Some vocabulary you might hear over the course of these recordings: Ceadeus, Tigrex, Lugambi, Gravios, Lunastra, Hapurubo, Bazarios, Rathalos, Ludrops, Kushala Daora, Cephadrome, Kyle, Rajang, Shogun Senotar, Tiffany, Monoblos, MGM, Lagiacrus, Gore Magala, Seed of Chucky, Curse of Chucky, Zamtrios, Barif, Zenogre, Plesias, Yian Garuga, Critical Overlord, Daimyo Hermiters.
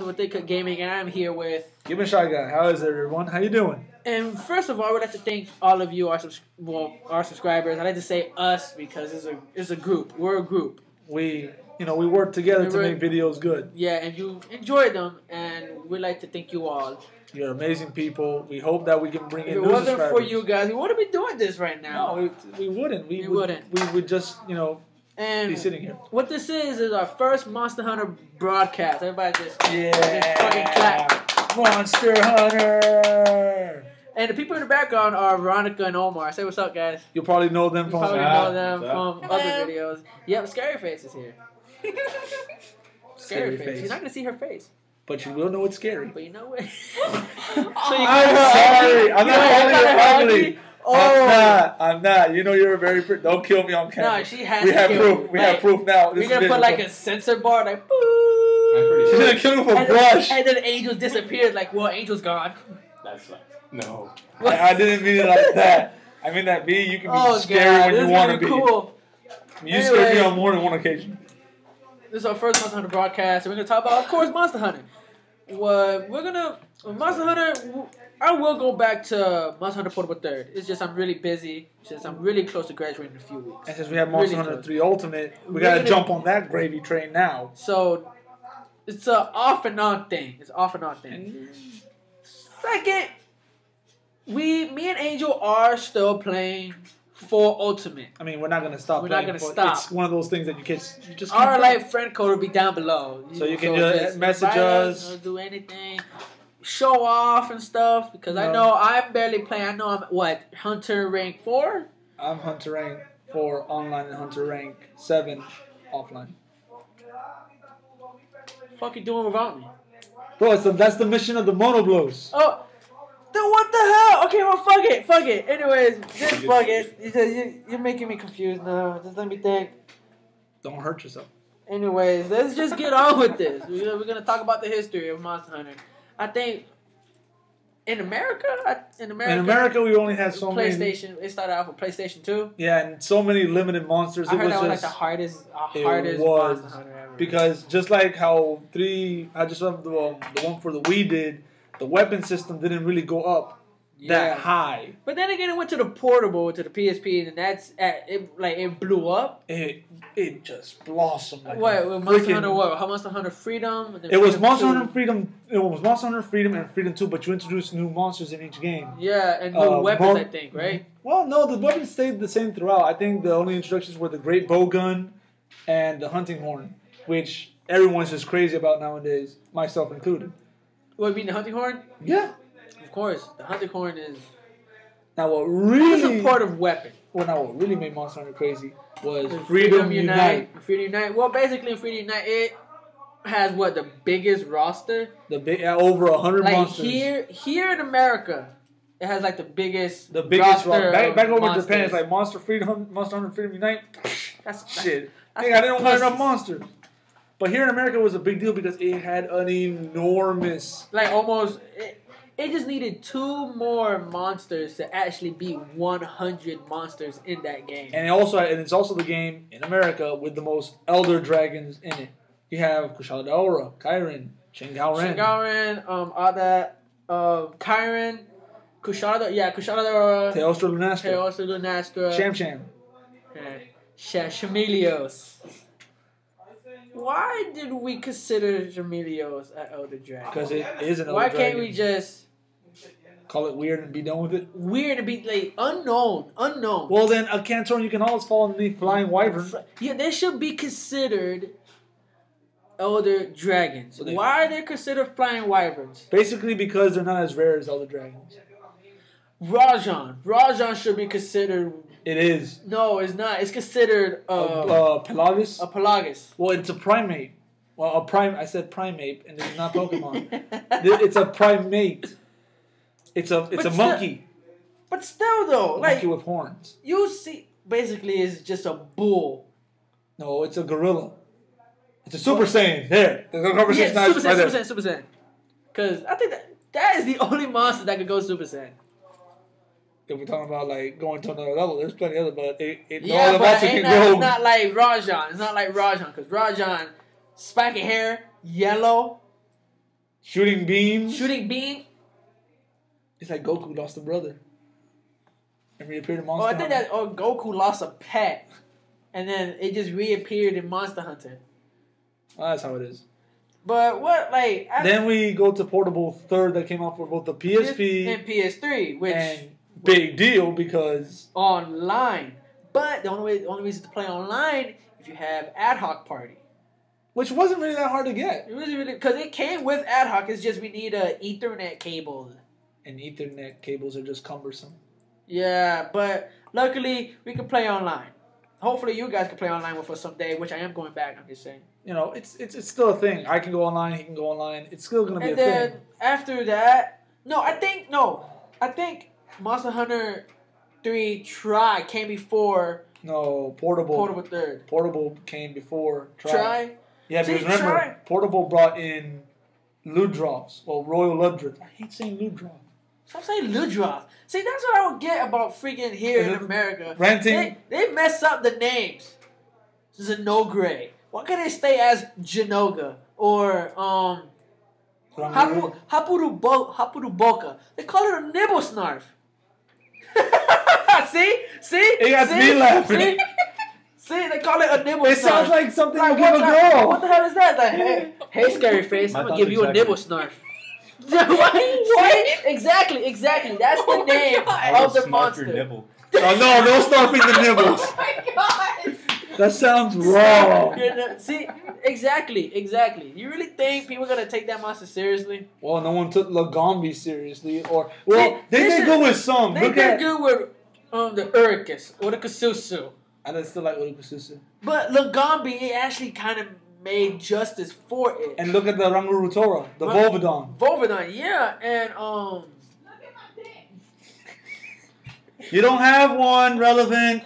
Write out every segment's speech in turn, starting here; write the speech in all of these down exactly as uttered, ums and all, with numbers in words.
With ThinCut Gaming, and I'm here with Give It Shotgun. How is everyone? How you doing? And first of all, I would like to thank all of you, our subs well, our subscribers. I like to say us because it's a it's a group. We're a group. We you know we work together we to work, make videos good. Yeah, and you enjoy them, and we like to thank you all. You're amazing people. We hope that we can bring if in. It new wasn't subscribers. For you guys, we wouldn't be doing this right now. No, we, we wouldn't. We, we would, wouldn't. We would just you know. And be sitting here. What this is is our first Monster Hunter broadcast. Everybody just, yeah. just fucking clap. Monster Hunter! And the people in the background are Veronica and Omar. Say what's up, guys. You'll probably know them from, probably know them from other videos. Yep, Scaryface is here. Scaryface. Face. You're not going to see her face. But you will know it's scary. But you know it. so you I'm sorry. I'm not calling you ugly. Oh. I'm not. I'm not. You know you're a very pretty. Don't kill me on camera. No, she has. We to have proof. Me. We like, have proof now. This we're gonna put like a sensor bar, like boop. She's gonna kill me with a brush. Then, and then Angel disappeared. Like, well, Angel's gone. That's like no. I, I didn't mean it like that. I mean that. B, you can be oh, scary God. When this you want to be. Cool. You anyway, scared me on more than one occasion. This is our first Monster Hunter broadcast, and we're gonna talk about, of course, Monster Hunter. Well, we're gonna Monster Hunter. I will go back to Monster Hunter Portable third. It's just I'm really busy since I'm really close to graduating in a few weeks. And since we have Monster really Hunter three Ultimate, we We're gotta jump on that gravy train now. So it's an off and on thing. It's an off and on thing. And second, we, me and Angel are still playing. For Ultimate. I mean, we're not going to stop. We're not going to stop. It's one of those things that you can you just our like friend code will be down below. So you can so just message us. Or do anything. Show off and stuff. Because no. I know I'm barely playing. I know I'm, what, Hunter Rank four? I'm Hunter Rank four online and Hunter Rank seven offline. Fuck you doing without me? Bro, it's the, that's the mission of the Monoblos. Oh. Then what the hell? Okay, well, fuck it. Fuck it. Anyways, just fuck it. You just, you, you're making me confused now. Just let me think. Don't hurt yourself. Anyways, let's just get on with this. We're, we're going to talk about the history of Monster Hunter. I think in America, I, in America, in America, we only had so many. PlayStation. It started off with PlayStation two. Yeah, and so many limited monsters. I it heard was that was just, like the hardest, uh, hardest was, Monster Hunter ever. Because just like how three, I just love the, um, the one for the Wii did. The weapon system didn't really go up yeah. that high. But then again, it went to the portable, to the P S P, and that's it. Like it blew up. It it just blossomed. Like what with Monster Hunter? What? How Monster Hunter Freedom? It Freedom was Monster two. Hunter Freedom. It was Monster Hunter Freedom and Freedom Two. But you introduced new monsters in each game. Yeah, and new uh, weapons. I think right. Well, no, the weapons stayed the same throughout. I think the only introductions were the great bowgun and the hunting horn, which everyone's just crazy about nowadays, myself included. What, you mean the hunting horn? Yeah. Of course. The hunting horn is... Now what really... It's a part of weapon. Well, now what really made Monster Hunter crazy was Freedom, Freedom Unite. Unite. Freedom Unite. Well, basically Freedom Unite, it has, what, the biggest roster? The big... Uh, over one hundred like monsters. Like, here, here in America, it has, like, the biggest The biggest roster. Ro back, back over monsters. Japan, it's like Monster Freedom, Monster Hunter Freedom Unite. That's... Shit. That's, hey, that's I didn't want enough monsters. But here in America, it was a big deal because it had an enormous... Like, almost... It, it just needed two more monsters to actually be one hundred monsters in that game. And, it also, and it's also the game in America with the most Elder Dragons in it. You have Kushala Daora, Kyron, Shengao Ren. Shengao Ren, um, all that... Uh, Kyron, Kushala... Yeah, Kushala Daora... Teostra, Lunastra. Teostra, Lunastra. Sham Sham. Okay. Chameleos. Why did we consider Chameleos an Elder Dragon? Because it is an Elder Dragon. Why can't we just... Call it weird and be done with it? Weird and be, like, unknown. Unknown. Well, then, a Canton, you can always fall underneath Flying Wyvern. Yeah, they should be considered Elder Dragons. Well, they, why are they considered Flying Wyverns? Basically because they're not as rare as Elder Dragons. Rajang. Rajang should be considered... It is. No, it's not. It's considered uh, a uh, pelagus. A pelagus. Well, it's a primate. Well, a prime. I said primate, and it's not Pokemon. It's a primate. It's a it's but a monkey. But still, though, a like monkey with horns. You see, basically, it's just a bull. No, it's a gorilla. It's a Super Saiyan. There, the conversation yeah, Super Saiyan, right Super Saiyan, Super Saiyan. Because I think that that is the only monster that could go Super Saiyan. If we're talking about like going to another level, there's plenty other, but it, it yeah, all but it not, it's not like Rajang. It's not like Rajang because Rajang, spiky hair, yellow, Shooting beam. Shooting beam. It's like Goku lost a brother and reappeared in Monster Hunter. Oh, I think Hunter. that or Goku lost a pet and then it just reappeared in Monster Hunter. Well, that's how it is. But what, like... I then we go to Portable third that came out for both the P S P... and P S three, which... And big deal because... Online. But the only way, the only reason to play online if you have Ad Hoc Party. Which wasn't really that hard to get. It wasn't really... Because it came with Ad Hoc. It's just we need an Ethernet cable. And Ethernet cables are just cumbersome. Yeah, but luckily we can play online. Hopefully you guys can play online with us someday, which I am going back, I'm just saying. You know, it's it's it's still a thing. I can go online, he can go online. It's still going to be and a thing. And then after that, no, I think, no. I think Monster Hunter three Try came before. No, Portable. Portable third. Portable came before Try. Try? Yeah, because See, remember, Try. Portable brought in Ludrops, or Royal Ludrops. I hate saying Ludrops. Stop saying Ludroth. See, that's what I would get about freaking here in America. Ranting. They, they mess up the names. Zenogre. Why can't they stay as Genoga? Or, um... Hapu, Hapurubo, Hapuruboka. They call it a nibble snarf. See? See? It got me laughing. See? See? They call it a nibble snarf. It sounds like something like, you give a girl. What the hell is that? Like, hey, hey, scary face, I'm going to give you exactly. a nibble snarf. What? What? Exactly, exactly. That's the oh name God. of the monster. Oh, no, no snarfing the nibbles. Oh my God. That sounds wrong. See, exactly, exactly. You really think people are going to take that monster seriously? Well, no one took Lugambi seriously. Or Well, See, they did good with some. They did good with um, the Uricus, or the Kususu. I don't still like Urikususu. But Lugambi, it actually kind of... made justice for it. And look at the Rangurutora, the right. Volvidon. Volvidon, yeah, and um. Look at my dick. You don't have one relevant.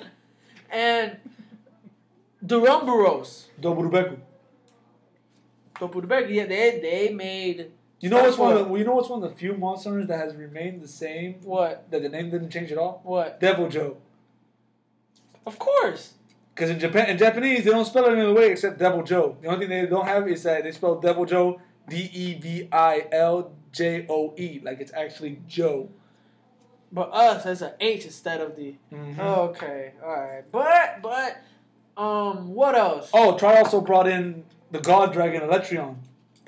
And the Rumburos. Doburubeku. Doburubeku, yeah, they they made. You know what's one? Of the, you know what's one of the few monsters that has remained the same. What? That the name didn't change at all. What? Deviljho. Of course. Because in Japan, in Japanese, they don't spell it any other way except Deviljho. The only thing they don't have is that they spell Deviljho D E V I L J O E, like it's actually Joe. But us, there's an H instead of the. Mm-hmm. Okay, all right. But but, um, what else? Oh, Tri also brought in the God Dragon Electreon.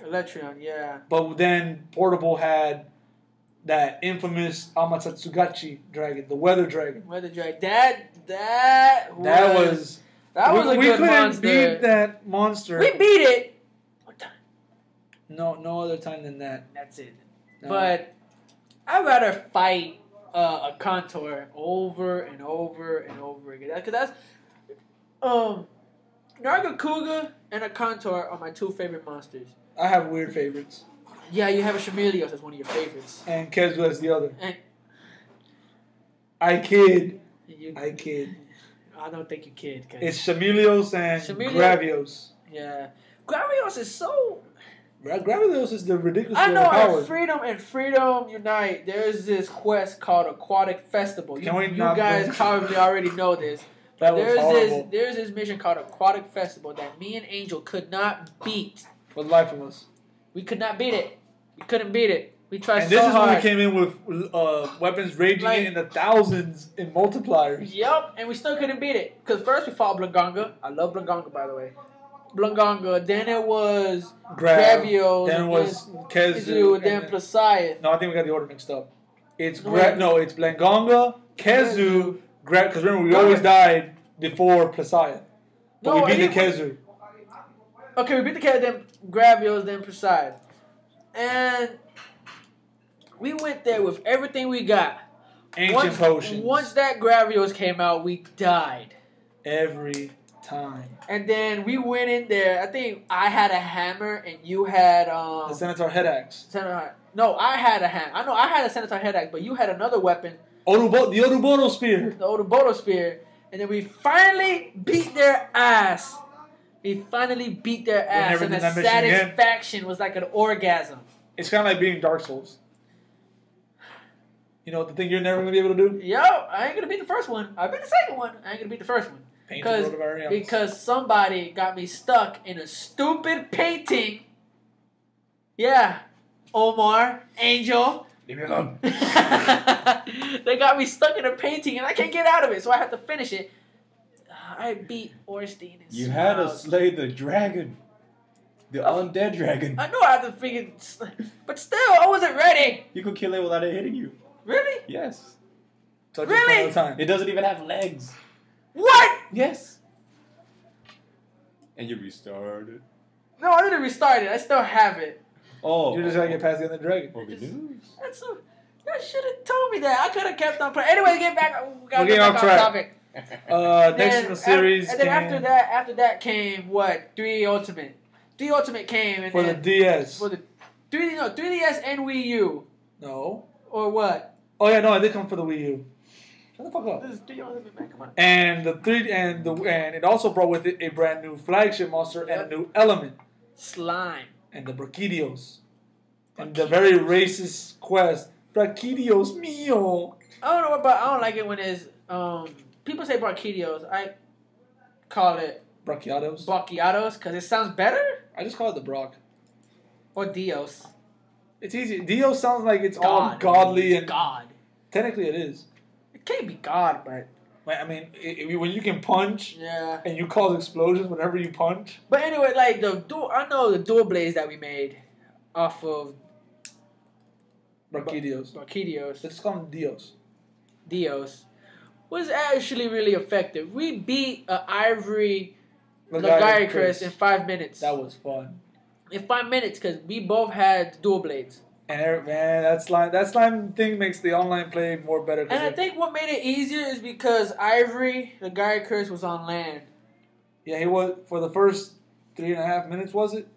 Electreon, yeah. But then Portable had that infamous Amatsugachi dragon, the weather dragon. Weather dragon. That that was that was, that was we, a we good monster. We couldn't beat that monster. We beat it. One time. No, no other time than that. That's it. No. But I'd rather fight uh, a contour over and over and over again. Because that's um, Nargacuga and a contour are my two favorite monsters. I have weird favorites. Yeah, you have a Chameleos as one of your favorites. And Khezu as the other. And I kid. You, I kid. I don't think you kid. Cause it's Chameleos and Chameleos. Gravios. Yeah. Gravios is so... Gravios is the ridiculous I know, at Freedom and Freedom Unite, there's this quest called Aquatic Festival. You, you guys bring... probably already know this. That was there's horrible. This, there's this mission called Aquatic Festival that me and Angel could not beat. For the life of us. We could not beat it. We couldn't beat it. We tried and so hard. And this is when we came in with uh, weapons raging like, in the thousands in multipliers. Yep, and we still couldn't beat it. Because first we fought Blangonga. I love Blangonga, by the way. Blangonga. Then it was Gravios. Then it was Khezu. Then, then Plesias. No, I think we got the order mixed up. It's Gra no, it's Blangonga, Khezu, Gravios. Because remember, we Blangonga. always died before Plesias. But no, we beat the Khezu. Okay, we beat the cat, then Gravios, then Preside. And we went there with everything we got. Ancient once, potions. Once that Gravios came out, we died. Every time. And then we went in there. I think I had a hammer and you had... Um, the Senotar head axe. Senotar, no, I had a hammer. I know I had a Senotar head axe, but you had another weapon. Orubo, the Oruboto spear. The Oruboto spear. And then we finally beat their ass. We finally beat their ass, and the satisfaction again. was like an orgasm. It's kind of like beating Dark Souls. You know, the thing you're never going to be able to do? Yo, I ain't going to beat the first one. I beat the second one. I ain't going to beat the first one. Because, because somebody got me stuck in a stupid painting. Yeah. Omar, Angel. Leave me alone. They got me stuck in a painting and I can't get out of it, so I have to finish it. I beat Orstein. And you had to slay the dragon. The uh, undead dragon. I know I have to figure... But still, I wasn't ready. You could kill it without it hitting you. Really? Yes. Touch really? It, the time. It doesn't even have legs. What? Yes. And you restart it. No, I didn't restart it. I still have it. Oh. You're just trying to get past the other dragon. Oh, just, that's a, you should have told me that. I could have kept on playing. Anyway, get back. We got to get back on topic. Uh, then, next in the series, and then came... after that, after that came what? three Ultimate. three Ultimate came and for then, the D S. For the three, no, three D S and Wii U. No. Or what? Oh yeah, no, it did come for the Wii U. Shut the fuck up. This is three Ultimate, man. Come on. And the three and the and it also brought with it a brand new flagship monster yep. and a new element. Slime. And the Brachidios. Brachidios. And the very racist quest. Brachidios mio. I don't know about. I don't like it when it's um. People say Brachidios. I call it... Brachiados? Brachiados, because it sounds better? I just call it the Brock. Or Dios. It's easy. Dios sounds like it's God. all godly. and God. Technically it is. It can't be God, but... I mean, it, it, when you can punch... Yeah. And you cause explosions whenever you punch. But anyway, like, the dual, I know the dual blades that we made off of... Brachidios. Brachidios. Let's call them Dios. Dios. Was actually really effective. We beat uh, Ivory Ligari in five minutes. That was fun. In five minutes, because we both had dual blades. And Eric, man, that slime, that slime thing makes the online play more better. And I think what made it easier is because Ivory Ligari was on land. Yeah, he was for the first three and a half minutes, was it?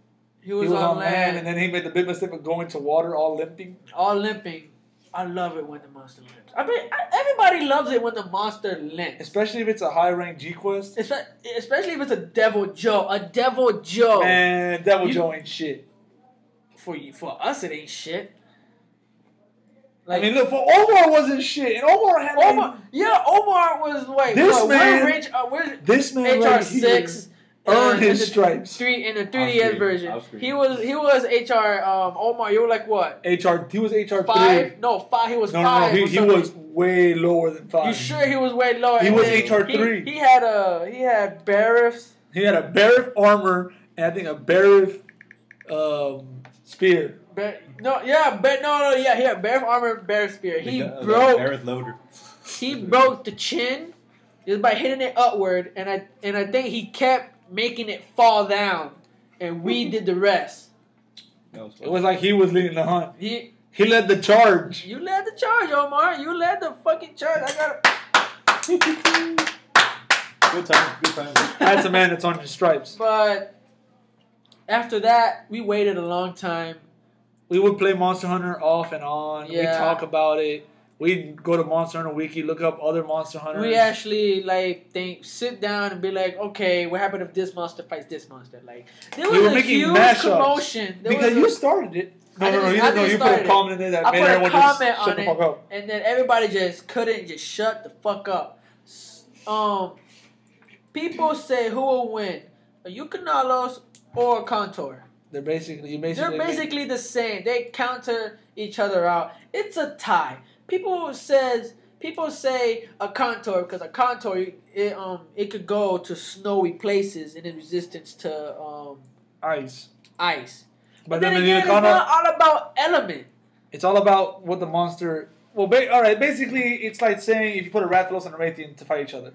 He was, he was on, on land. land, and then he made the big mistake of going to water, all limping. All limping. I love it when the monster limps. I mean, everybody loves it when the monster limps. Especially if it's a high-ranked G-Quest. Especially if it's a Devil Joe. A Devil Joe. Man, Devil you, Joe ain't shit. For you, for us, it ain't shit. Like, I mean, look, for Omar wasn't shit. And Omar had... Omar, like, yeah, Omar was like... This well, man... We're rich, uh, we're this man right here earned his stripes. Three, in the three D S version. He was he was H R um, Omar. You were like what? H R. He was H R five. Three. No, five. He was no, five. No, no, he, he was way lower than five. You sure he was way lower? He and was H R three. He, he had a he had Barif. He had a Barif armor and I think a Barif um, spear. Bar no, yeah, but no, no, yeah, he had Barif armor, Barif spear. He the, broke. Barif loader. He broke the chin just by hitting it upward, and I and I think he kept. Making it fall down, and we did the rest. Was it was like he was leading the hunt. He he led the charge. You led the charge, Omar. You led the fucking charge. I got it. Good time. Good time. That's a man that's on your stripes. But after that, we waited a long time. We would play Monster Hunter off and on. Yeah. We talk about it. We'd go to Monster Hunter Wiki, look up other Monster Hunters. We actually, like, think, sit down and be like, okay, what happened if this monster fights this monster? Like, there was we were a huge commotion. There because was a, you started it. No, no, no, you, no, you put a comment in there that I made everyone just shut the fuck up. And then everybody just couldn't just shut the fuck up. Um, people say who will win, a Yukinalos or a Contour. They're basically, you basically They're basically the same. They counter each other out. It's a tie. People says people say a contour because a contour it um it could go to snowy places and in resistance to um ice ice. But, but then, then again, it's not all about element. It's all about what the monster. Well, ba all right. Basically, it's like saying if you put a Rathalos and a Rathian to fight each other,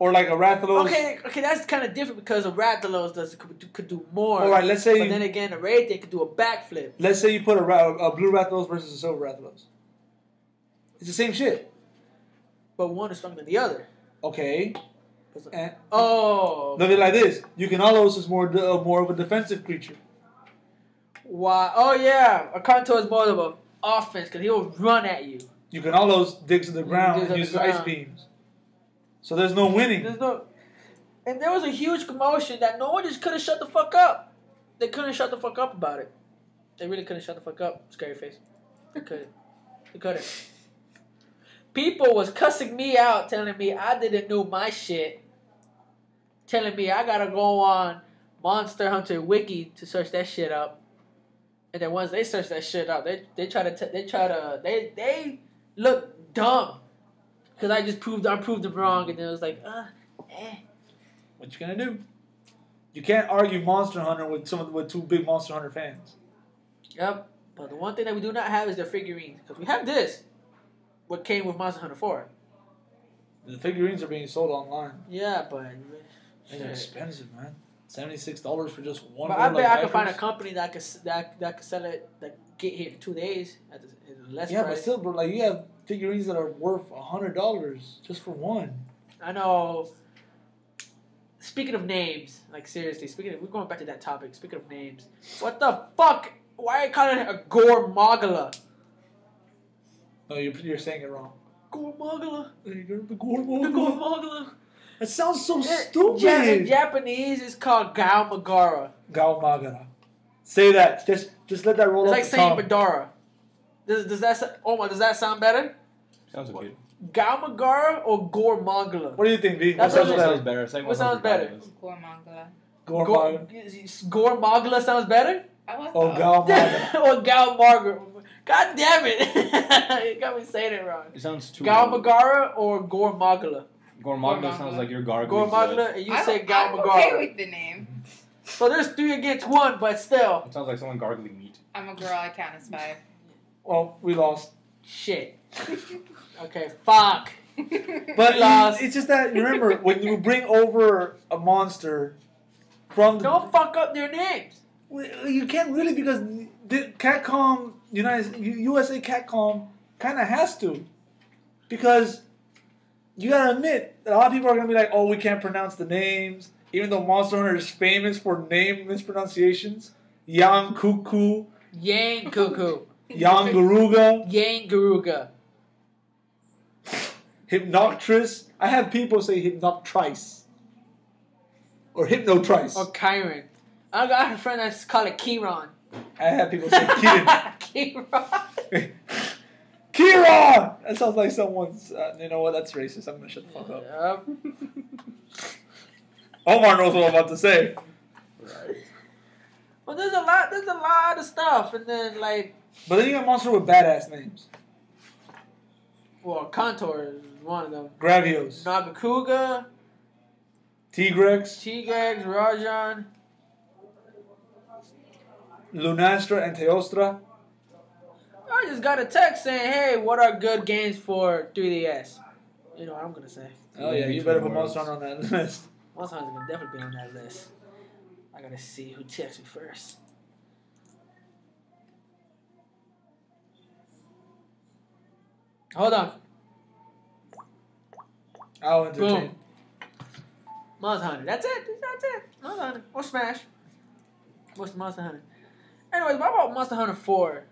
or like a Rathalos. Okay, okay, that's kind of different because a Rathalos does could, could do more. All right, let's say. But you, then again, a Rathian could do a backflip. Let's say you put a, a blue Rathalos versus a silver Rathalos. It's the same shit. But one is stronger than the other. Okay. And oh. Look at it like this. Yukinalos is more uh, more of a defensive creature. Why? Oh, yeah. A Contour is more of an offense because he'll run at you. Yukinalos digs in the ground and uses ice beams. So there's no winning. There's no... And there was a huge commotion that no one just could have shut the fuck up. They couldn't shut the fuck up about it. They really couldn't shut the fuck up. Scary face. They couldn't. They couldn't. People was cussing me out, telling me I didn't know my shit. Telling me I gotta go on Monster Hunter Wiki to search that shit up. And then once they search that shit out, they they try to t they try to they they look dumb because I just proved I proved them wrong, and then it was like, uh, eh. What you gonna do? You can't argue Monster Hunter with some with two big Monster Hunter fans. Yep. But the one thing that we do not have is their figurines, because we have this, what came with Monster Hunter four. The figurines are being sold online. Yeah, but they're expensive, man. Seventy-six dollars for just one. But I bet I could find a company that could that that could sell it, that get here in two days at the less price. Yeah, but still, bro, like you have figurines that are worth a hundred dollars just for one. I know. Speaking of names, like seriously, speaking of, we're going back to that topic. Speaking of names, what the fuck? Why are you calling it a Gore Magala? No, you're you're saying it wrong. Gore Magala. The Gore Magala. The Gore Magala. It sounds so it, stupid. In Japanese, it's called Gao Magara. Gao Magara. Say that. Just, just let that roll off the tongue. It's like saying Madara. Does, does that? Oh my, does that sound better? Sounds okay. Gao Magara or Gore Magala? What do you think, V? That sounds better. What sounds better? Gore Magala. Gore Magala. Gore Magala sounds better. Oh, Gao Magala. Oh, Gao Magara. God damn it! You got me saying it wrong. It sounds too. Gao Magara or Gore Magala. Gore Magala sounds like you're gargling. Gore Magala, and you I say Gao Magala. I'm okay with the name. So there's three against one, but still. It sounds like someone gargling meat. I'm a girl. I count as five. Well, we lost. Shit. Okay, fuck. But lost. It's just that, remember, when you bring over a monster from the... Don't fuck up their names. You can't really, because the Capcom, United, U S A Capcom kind of has to. Because... you gotta admit, a lot of people are gonna be like, oh, we can't pronounce the names, even though Monster Hunter is famous for name mispronunciations. Yian Kut-Ku. Yian Kut-Ku. Yian Garuga. Yian Garuga. Hypnoctris. I have people say Hypnoctrice. Or Hypnotrice. Or Kyron. I got a friend that's called it Kyron. I have people say Kyron. Kyron. Kyron! That sounds like someone's... Uh, you know what? That's racist. I'm going to shut the fuck up. Yep. Omar knows what I'm about to say. Right. Well, there's a lot There's a lot of stuff. And then, like... But then you got monsters with badass names. Well, Contour is one of them. Gravios. Nargacuga. Tigrex. Tigrex, Rajang. Lunastra and Teostra. I just got a text saying, "Hey, what are good games for three D S?" You know what I'm gonna say. Oh yeah, you better put Monster Hunter on that list. Monster Hunter's gonna definitely be on that list. I gotta see who texts me first. Hold on. I'll entertain. Boom. Monster Hunter. That's it. That's it. Monster Hunter or Smash. What's Monster Hunter? Anyways, what about Monster Hunter four?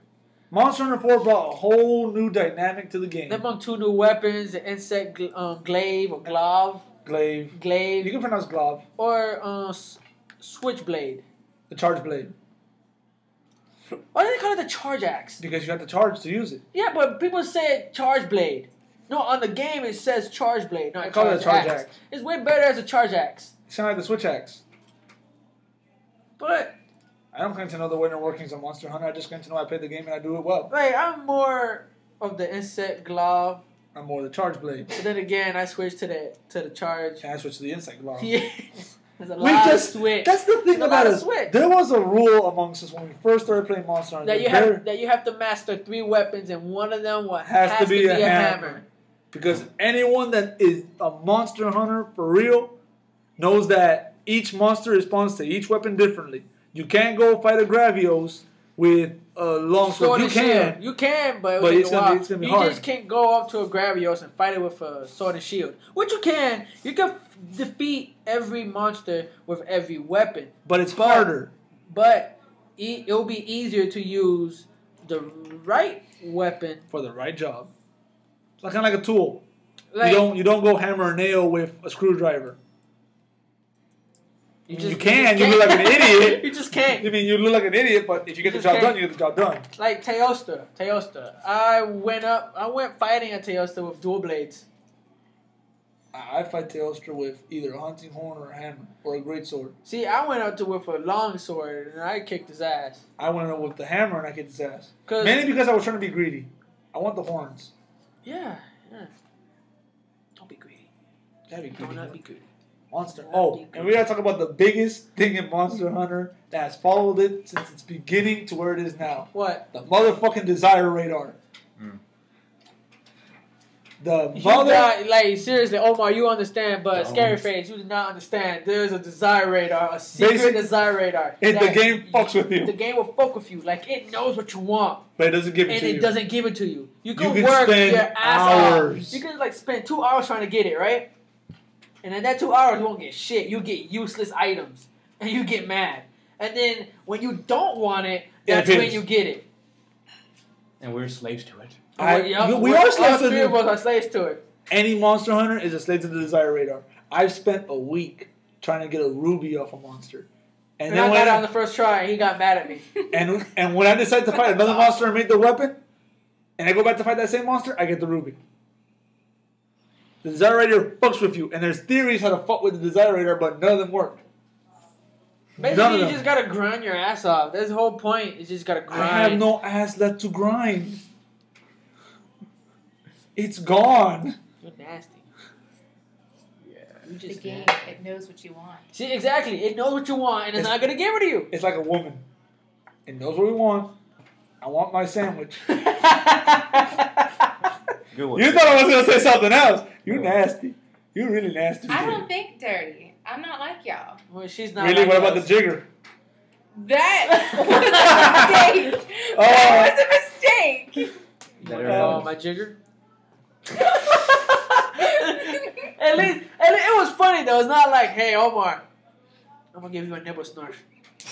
Monster Hunter four brought a whole new dynamic to the game. They brought two new weapons, the insect gl um, glaive or glove. Glaive. Glaive. You can pronounce glove. Or uh, switchblade. The charge blade. Why do they call it the charge axe? Because you got the charge to use it. Yeah, but people say charge blade. No, on the game it says charge blade. No, I call it a charge axe. axe. It's way better as a charge axe. It sounds like the switch axe. But... I don't claim to know the inner workings of Monster Hunter. I just claim to know I play the game and I do it well. Like, I'm more of the insect glove. I'm more of the charge blade. But then again, I switched to the to the charge. And I switched to the insect glove. Yeah. There's a lot we just, of switch. That's the thing There's about it. There was a rule amongst us when we first started playing Monster Hunter. That you, have, that you have to master three weapons and one of them has, has to, be to be a, be a hammer. hammer. Because anyone that is a Monster Hunter for real knows that each monster responds to each weapon differently. You can't go fight a Gravios with a long sword. You can. Shield. You can, but, but it's going to be hard. You just can't go up to a Gravios and fight it with a sword and shield. Which you can. You can defeat every monster with every weapon. But it's harder. But, but e it'll be easier to use the right weapon for the right job. It's kind of like a tool. Like, you don't you don't go hammer a nail with a screwdriver. You, just, you can. You, you look like an idiot. You just can't. I mean, you look like an idiot, but if you get you the job can't. done, you get the job done. Like Teostra. Teostra. I went up. I went fighting a Teostra with dual blades. I fight Teostra with either a hunting horn or a hammer or a great sword. See, I went out to with a long sword and I kicked his ass. I went out with the hammer and I kicked his ass. Mainly because I was trying to be greedy. I want the horns. Yeah, yeah. Don't be greedy. Gotta be greedy. Don't not be greedy. Monster. Oh, and we gotta talk about the biggest thing in Monster Hunter that has followed it since its beginning to where it is now. What? The motherfucking desire radar. Mm. The mother, not, like seriously, Omar, you understand, but no. Scary Face, you do not understand. There's a desire radar, a secret Basically, desire radar. It, the game fucks with you. The game will fuck with you. Like it knows what you want, but it doesn't give it and to it you. And it doesn't give it to you. You can, you can work spend your ass hours. Off. You can like spend two hours trying to get it right, and in that two hours you won't get shit. You get useless items, and you get mad. And then when you don't want it, that's it when you get it. And we're slaves to it. I, yeah, we are slaves, slaves to it. Any Monster Hunter is a slave to the desire radar. I've spent a week trying to get a ruby off a monster. And, and then I got it on the first try and he got mad at me. And and when I decide to fight another monster and make the weapon, and I go back to fight that same monster, I get the ruby. The desire radar fucks with you. And there's theories how to fuck with the desire radar, but none of them work. Basically, none you them. just got to grind your ass off. That's the whole point. You just got to grind. I have no ass left to grind. It's gone. You're nasty. Yeah. You just the game, nasty. It knows what you want. See, exactly. It knows what you want, and it's, it's not going to give it to you. It's like a woman. It knows what we want. I want my sandwich. Good one. You thought I was going to say something else. You nasty. You really nasty. I don't think dirty. I'm not like y'all. Well, she's not Really? Like what about else. the jigger? That was a mistake. Oh. That was a mistake. Oh, my jigger? at, least, at least it was funny though. It's not like, hey Omar, I'm gonna give you a nibble snarf.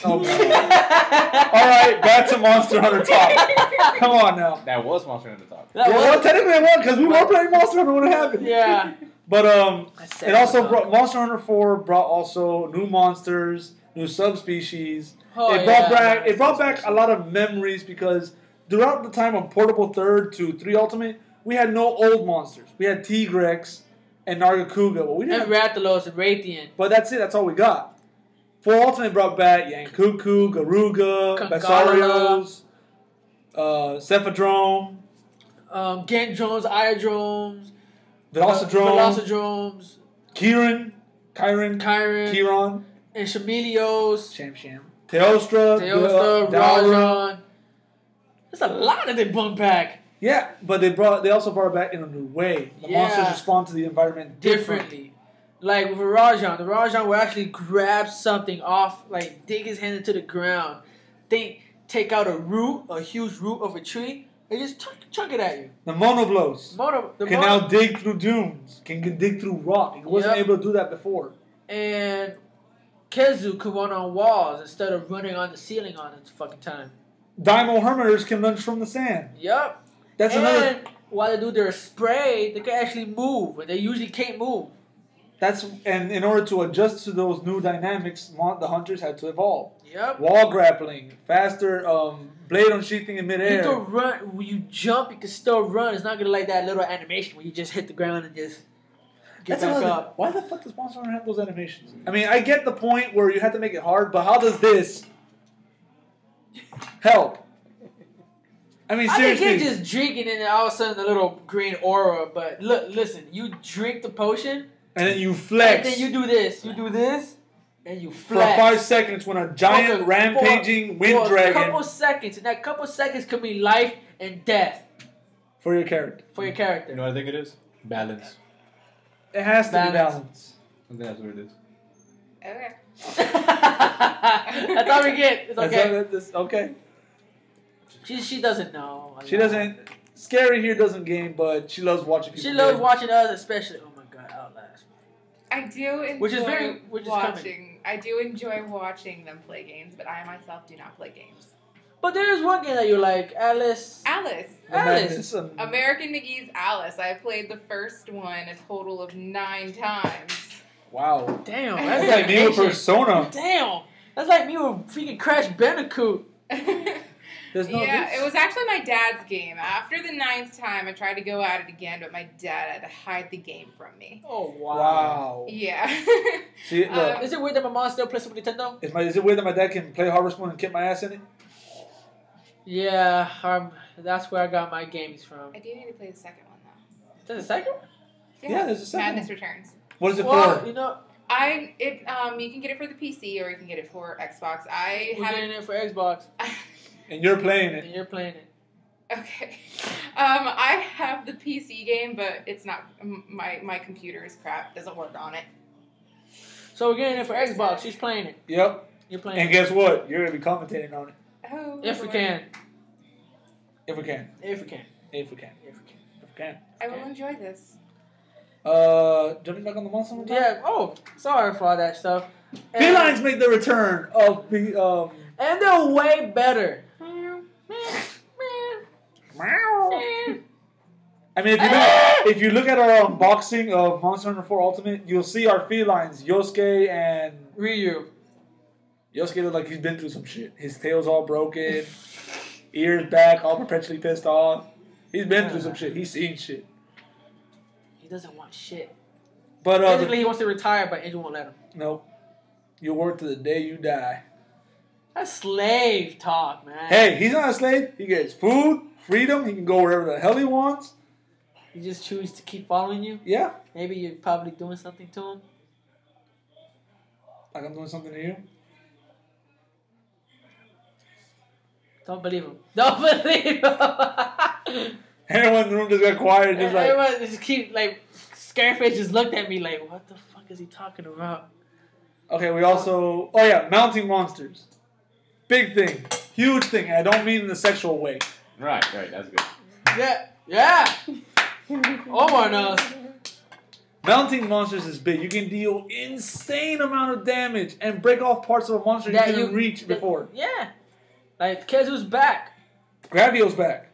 Oh, alright, back to Monster Hunter Talk. Come on now. That was Monster Hunter Talk. That yeah, was well, technically it was because we were playing Monster Hunter when it happened. Yeah. But um it also brought Monster Hunter four brought also new monsters, new subspecies. Oh, it brought yeah, back it brought back a lot of memories because throughout the time of Portable third to three Ultimate, we had no old monsters. We had Tigrex and Nargacuga. Well, we didn't and Rathalos and Rathian. But that's it. That's all we got. four Ultimate brought back Yian Kut-Ku, Garuga, Bazarios, uh, Cephadrome, um, Gendrones, Iodromes, Velocidromes, Kyron, Kyron, Kyron, Kyron, and Chameleos, Sham Sham, Teostra, Teostra, Rajang. There's a lot that they bumped back. Yeah, but they brought they also brought it back in a new way. The yeah. monsters respond to the environment differently. differently. Like with Rajang, the Rajang will actually grab something off, like dig his hand into the ground, think take out a root, a huge root of a tree, and just chuck, chuck it at you. The Monoblos Mono, the can mono now dig through dunes, can, can dig through rock. It wasn't yep. able to do that before. And Khezu could run on walls instead of running on the ceiling on its fucking time. Daimyo Hermiters can lunge from the sand. Yep. That's and another. While they do their spray, they can actually move, but they usually can't move. That's and in order to adjust to those new dynamics, the hunters had to evolve. Yep. Wall grappling, faster um, blade unsheathing in midair. You can run. When you jump, you can still run. It's not gonna like that little animation where you just hit the ground and just get That's back another, up. Why the fuck does Monster Hunter have those animations? I mean, I get the point where you have to make it hard, but how does this help? I mean, seriously. I think you're just drinking and then all of a sudden the little green aura, but look, listen, you drink the potion. And then you flex. And then you do this. You do this, and you flex. For five seconds when a giant okay, rampaging for, wind for dragon. For a couple seconds, and that couple seconds could be life and death. For your character. For your character. You know what I think it is? Balance. It has to balance. be balance. I think that's what it is. Okay. That's all we get. It's okay. That's all, okay. She, she doesn't know. She doesn't. Scary here doesn't game, but she loves watching people. She loves play. watching us, especially. Oh my god, Outlast. I do enjoy which is very, which watching. Is I do enjoy watching them play games, but I myself do not play games. But there is one game that you like, Alice. Alice. Alice. American McGee's Alice. I played the first one a total of nine times. Wow. Damn. That's like me with Persona. Damn. That's like me with freaking Crash Bandicoot. There's no yeah, this. It was actually my dad's game. After the ninth time, I tried to go at it again, but my dad had to hide the game from me. Oh, wow. Wow. Yeah. See, look, um, is it weird that my mom still plays Super Nintendo? Is, my, is it weird that my dad can play Harvest Moon and kick my ass in it? Yeah, um, that's where I got my games from. I do need to play the second one, though. There's a second one? Yeah, yeah, there's a second Madness one. Returns. What is it well, for? You know... I it um you can get it for the P C or you can get it for Xbox. I We're haven't getting it for Xbox. And you're playing it. And you're playing it. Okay. Um, I have the P C game, but it's not my my computer is crap. Doesn't work on it. So we're getting it for Xbox. She's playing it. Yep. You're playing and it. And guess what? You're gonna be commentating on it. Oh. If we can. If we can. If we can. If we can. If we can. If we can. I will enjoy this. Uh, jumping back on the monster one. Yeah. Oh, sorry for all that stuff. Felines make the return of the um, and they're way better. I mean, if you look, if you look at our unboxing of Monster Hunter four Ultimate, you'll see our felines, Yosuke and Ryu. Yosuke looks like he's been through some shit. His tail's all broken, ears back, all perpetually pissed off. He's been yeah. through some shit. He's seen shit. He doesn't want shit. But uh, basically, the, he wants to retire, but Angel won't let him. Nope. You work to the day you die. That's slave talk, man. Hey, he's not a slave. He gets food, freedom. He can go wherever the hell he wants. He just chooses to keep following you? Yeah. Maybe you're probably doing something to him. Like I'm doing something to you? Don't believe him. Don't believe him. Everyone in the room just got quiet. Just like everyone just keep like Scareface just looked at me like, what the fuck is he talking about? Okay, we also oh yeah, mounting monsters, big thing, huge thing. I don't mean in the sexual way. Right, right, that's good. Yeah, yeah. Omar knows. Mounting monsters is big. You can deal insane amount of damage and break off parts of a monster that you couldn't reach that, before. Yeah, like Khezu's back. Gravios back.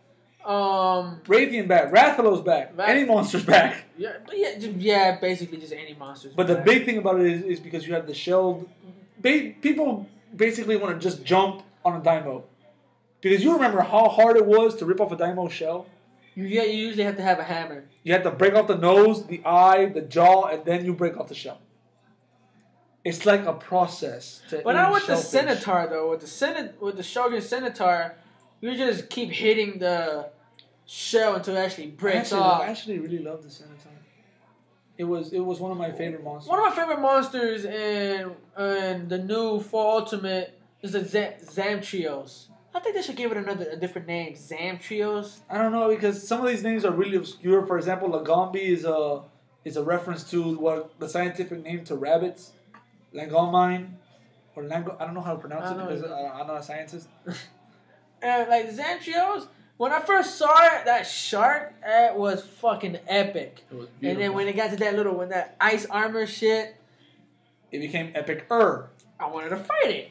Um, Rathian back, Rathalos back, Rath any monster's back. Yeah, but yeah, just, yeah, basically just any monster's but back. But the big thing about it is, is because you have the shelled... Ba people basically want to just jump on a Daimo. Because you remember how hard it was to rip off a Daimo shell? You, yeah, you usually have to have a hammer. You have to break off the nose, the eye, the jaw, and then you break off the shell. It's like a process. To but not with shellfish. The Cenotar, though. With the, Senat with the Shogun Senotar, you just keep hitting the... shell until it actually breaks I actually, off. I actually really love the Cenotar. It was it was one of my favorite monsters. One of my favorite monsters in, in the new four Ultimate is the Zamtrios. I think they should give it another a different name, Zamtrios. I don't know because some of these names are really obscure. For example, Lugambi is a is a reference to what the scientific name to rabbits, Langomine, or Lango. I don't know how to pronounce it because I, I'm not a scientist. And like Zamtrios. When I first saw it, that shark, it was fucking epic. It was beautiful. And then when it got to that little, when that ice armor shit. It became epic-er. I wanted to fight it.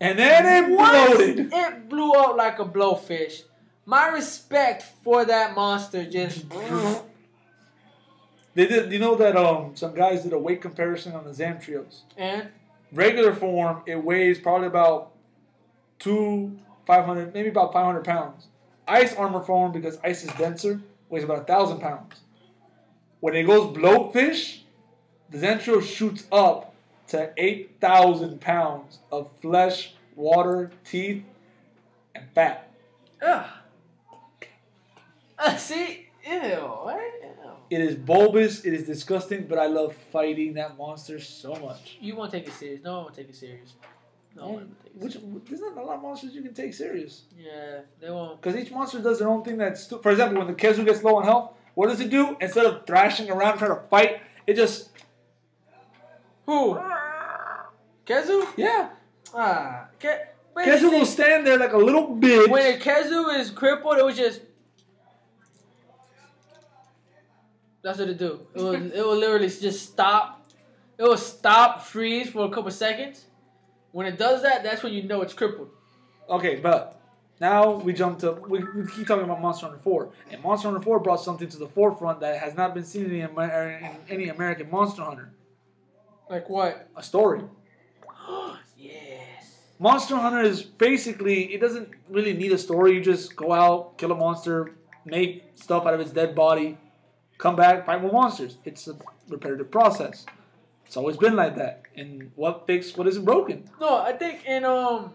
And then it bloated. It blew up like a blowfish. My respect for that monster just... They did, you know that um, some guys did a weight comparison on the Zamtrios. And? Regular form, it weighs probably about two, five hundred, maybe about five hundred pounds. Ice armor form, because ice is denser, weighs about a thousand pounds. When it goes blowfish, the Zentrio shoots up to eight thousand pounds of flesh, water, teeth, and fat. Ugh. Uh, see, ew, what? Ew. It is bulbous. It is disgusting, but I love fighting that monster so much. You won't take it serious. No one will take it serious. No, yeah, which there's not a lot of monsters you can take serious. Yeah, they won't. Because each monster does their own thing. That's for example, when the Khezu gets low on health, what does it do? Instead of thrashing around trying to fight, it just who Khezu? Yeah. Ah, Ke wait, Khezu will stand there like a little bitch. When Khezu is crippled, it was just that's what it do. It will it will literally just stop. It will stop, freeze for a couple seconds. When it does that, that's when you know it's crippled. Okay, but now we jump to... We, we keep talking about Monster Hunter four. And Monster Hunter four brought something to the forefront that has not been seen in any, in any American Monster Hunter. Like what? A story. Yes. Monster Hunter is basically, it doesn't really need a story. You just go out, kill a monster, make stuff out of its dead body, come back, fight more monsters. It's a repetitive process. It's always been like that. And what fixed what isn't broken? No, I think in um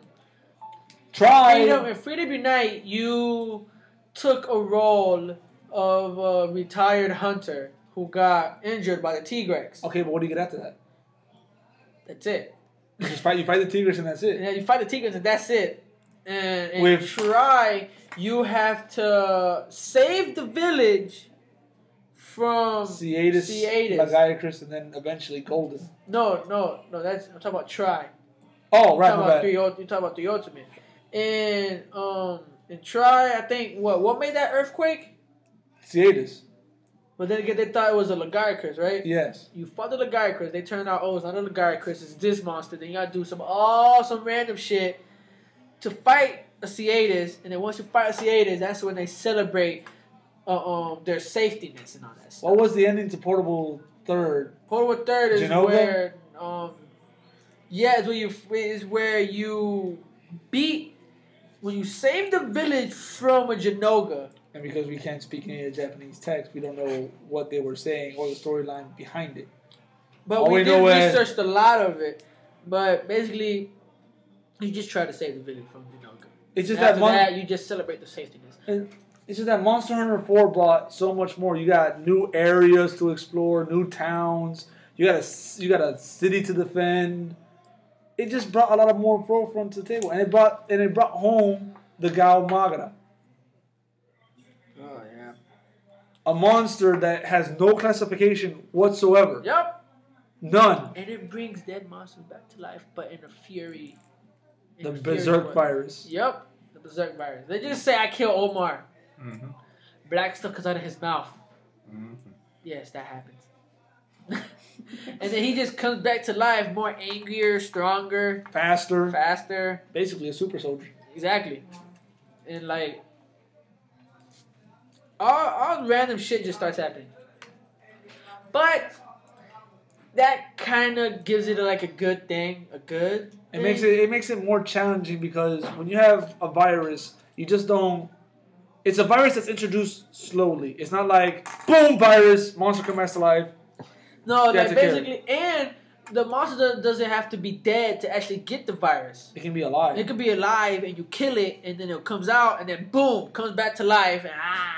Try Freedom, in Freedom Unite, you took a role of a retired hunter who got injured by the Tigrex. Okay, but what do you get after that? That's it. You just fight. You fight the Tigrex and that's it. Yeah, you fight the Tigrex and that's it. And, and with Try, you have to save the village from Ceadeus, Ceadeus. Lagiacrus, and then eventually Golden. No, no, no. That's I'm talking about Try. Oh, right. You're talking about three, you're talking about the Ultimate. And um, and Try, I think what what made that earthquake? Ceadeus. But then again, they thought it was a Lagiacrus, right? Yes. You fought the Lagiacrus. They turned out, oh, it's not a Lagiacrus. It's this monster. Then you gotta do some all some random shit to fight a Ceadeus. And then once you fight a Ceadeus, that's when they celebrate uh, um their safetiness and all that stuff. What was the ending to Portable Third? Portable Third is Genova? where um yeah, it's where you is where you beat when you save the village from a Genoga. And because we can't speak any of the Japanese text, we don't know what they were saying or the storyline behind it. But All we, we did research a lot of it. But basically, you just try to save the village from Genova. It's just that, that you just celebrate the safetiness. It's just that Monster Hunter four brought so much more. You got new areas to explore, new towns. You got a you got a city to defend. It just brought a lot of more forefront to the table, and it brought and it brought home the Gore Magala. Oh, yeah. A monster that has no classification whatsoever. Yep. None. And it brings dead monsters back to life, but in a fury. In the a Berserk fury virus. Yep. The Berserk virus. They just say, I kill Omar. Mm-hmm. Black stuff comes out of his mouth. Mm-hmm. Yes, that happens. And then he just comes back to life more angrier, stronger. Faster. Faster. Basically a super soldier. Exactly. And like... All, all random shit just starts happening. But that kind of gives it a, like a good thing, a good. It thing. makes it it makes it more challenging because when you have a virus, you just don't. It's a virus that's introduced slowly. It's not like boom virus monster comes back to life. No, like basically, and the monster doesn't have to be dead to actually get the virus. It can be alive. It can be alive, and you kill it, and then it comes out, and then boom, comes back to life, and ah.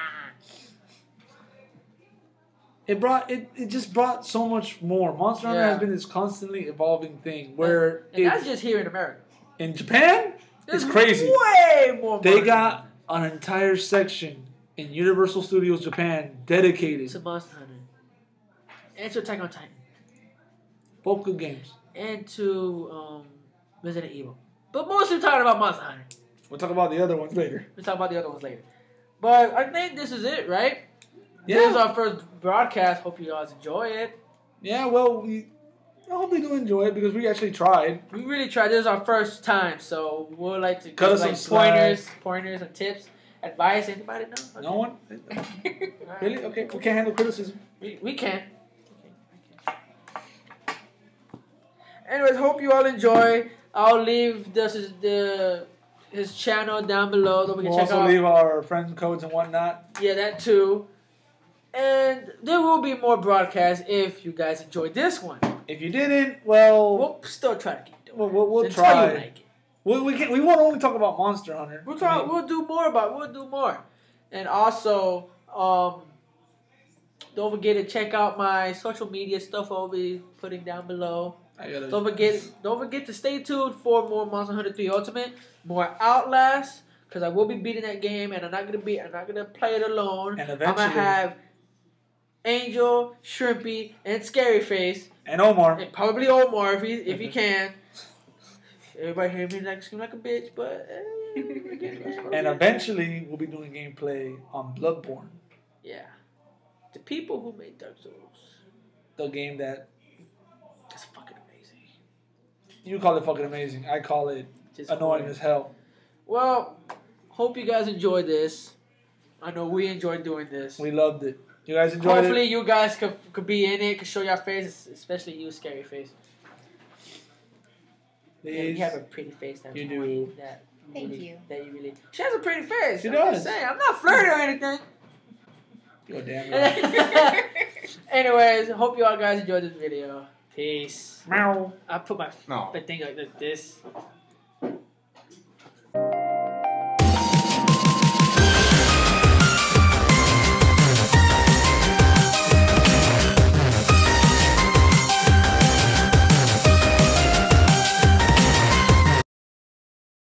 It brought it, it just brought so much more. Monster Hunter yeah. has been this constantly evolving thing where and, and that's just here in America. In Japan, There's it's crazy. Way more. They got an entire section in Universal Studios Japan dedicated to Monster Hunter, and to Attack on Titan, both good games, and to um, Resident Evil. But mostly we're talking about Monster Hunter. We'll talk about the other ones later. We'll talk about the other ones later. But I think this is it, right? Yeah. This is our first broadcast. Hope you guys enjoy it. Yeah, well, we, I hope they do enjoy it because we actually tried. We really tried. This is our first time, so we would like to Cut give us like, some pointers, slack. pointers, and tips, advice. Anybody know? Okay. No one. Really? Okay. We can't handle criticism. We we can. Okay. Okay. Anyways, hope you all enjoy. I'll leave this is the. his channel down below that we can we'll check out. We'll also leave our friend codes and whatnot. Yeah, that too. And there will be more broadcasts if you guys enjoyed this one. If you didn't, well... We'll still try to keep doing it. We'll, we'll, we'll try. You like it. We, we, can, we won't only talk about Monster Hunter. We'll, talk, I mean, we'll do more about it. We'll do more. And also, um, don't forget to check out my social media stuff I'll be putting down below. Don't forget don't forget to stay tuned for more Monster Hunter three Ultimate, more Outlast, because I will be beating that game, and I'm not gonna be I'm not gonna play it alone. And eventually, I'm gonna have Angel, Shrimpy, and Scaryface, and Omar, and probably Omar if he if he can. Everybody hear me like scream like a bitch, but eh, and eventually we'll be doing gameplay on Bloodborne. Yeah, the people who made Dark Souls, the game that. That's fucking amazing. You call it fucking amazing. I call it just annoying weird. as hell. Well, hope you guys enjoyed this. I know we enjoyed doing this. We loved it. You guys enjoyed Hopefully it? Hopefully you guys could, could be in it, could show your face, especially you, Scaryface. Please. Yeah, you have a pretty face. That you really, do. That Thank really, you. That you really. She has a pretty face. She I'm does. Just saying, I'm not flirting or anything. You're damn right. Anyways, hope you all guys enjoyed this video. Peace. Meow. I put my no. thing like this.